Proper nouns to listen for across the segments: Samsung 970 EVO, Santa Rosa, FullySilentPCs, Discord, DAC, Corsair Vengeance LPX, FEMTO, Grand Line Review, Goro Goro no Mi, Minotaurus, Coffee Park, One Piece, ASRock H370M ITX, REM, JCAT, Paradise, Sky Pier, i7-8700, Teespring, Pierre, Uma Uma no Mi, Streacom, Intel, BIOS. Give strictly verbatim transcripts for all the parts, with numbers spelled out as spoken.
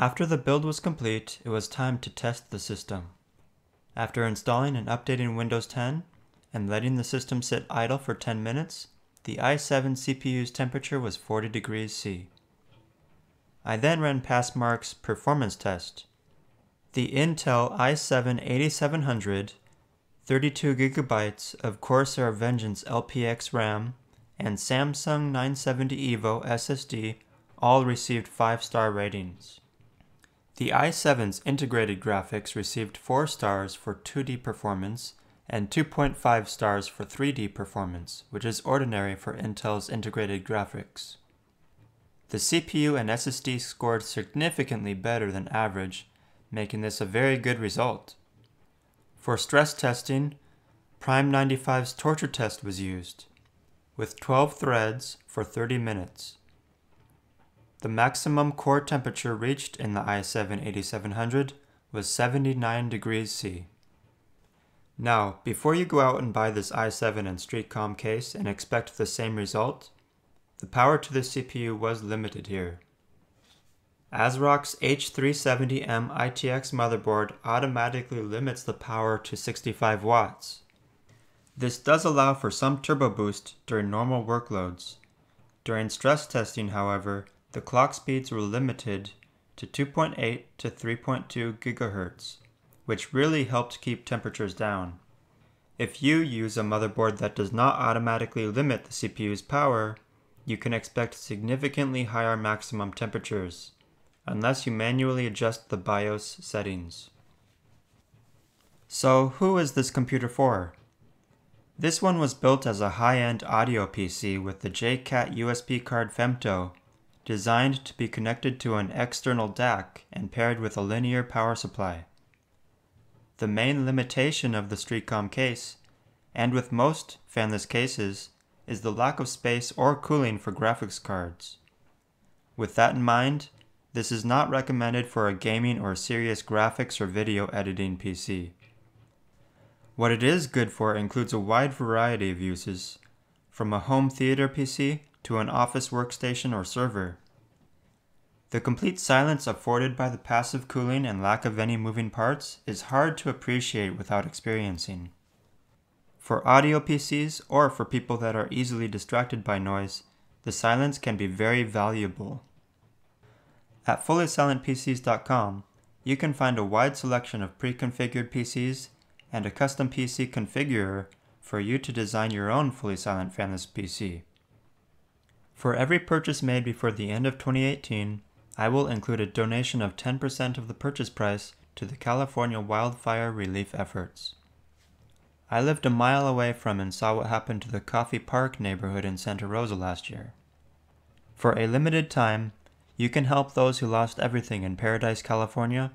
After the build was complete, it was time to test the system. After installing and updating Windows ten and letting the system sit idle for ten minutes, the i seven C P U's temperature was forty degrees C. I then ran Passmark's performance test. The Intel i seven eighty-seven hundred, thirty-two gigabytes of Corsair Vengeance L P X RAM, and Samsung nine seventy E V O S S D all received five star ratings. The i seven's integrated graphics received four stars for two D performance and two point five stars for three D performance, which is ordinary for Intel's integrated graphics. The C P U and S S D scored significantly better than average, making this a very good result. For stress testing, Prime ninety-five's torture test was used, with twelve threads for thirty minutes. The maximum core temperature reached in the i seven eighty-seven hundred was seventy-nine degrees C. Now, before you go out and buy this i seven and Streacom case and expect the same result, the power to the C P U was limited here. ASRock's H three seventy M I T X motherboard automatically limits the power to sixty-five watts. This does allow for some turbo boost during normal workloads. During stress testing, however, the clock speeds were limited to two point eight to three point two gigahertz, which really helped keep temperatures down. If you use a motherboard that does not automatically limit the C P U's power, you can expect significantly higher maximum temperatures, unless you manually adjust the BIOS settings. So who is this computer for? This one was built as a high-end audio P C with the J CAT U S B card FEMTO, designed to be connected to an external D A C and paired with a linear power supply. The main limitation of the Streacom case, and with most fanless cases, is the lack of space or cooling for graphics cards. With that in mind, this is not recommended for a gaming or serious graphics or video editing P C. What it is good for includes a wide variety of uses, from a home theater P C to an office workstation or server. The complete silence afforded by the passive cooling and lack of any moving parts is hard to appreciate without experiencing. For audio P Cs or for people that are easily distracted by noise, the silence can be very valuable. At Fully Silent P Cs dot com, you can find a wide selection of pre-configured P Cs and a custom P C configurer for you to design your own fully silent fanless P C. For every purchase made before the end of twenty eighteen, I will include a donation of ten percent of the purchase price to the California wildfire relief efforts. I lived a mile away from and saw what happened to the Coffee Park neighborhood in Santa Rosa last year. For a limited time, you can help those who lost everything in Paradise, California,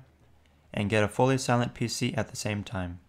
and get a fully silent P C at the same time.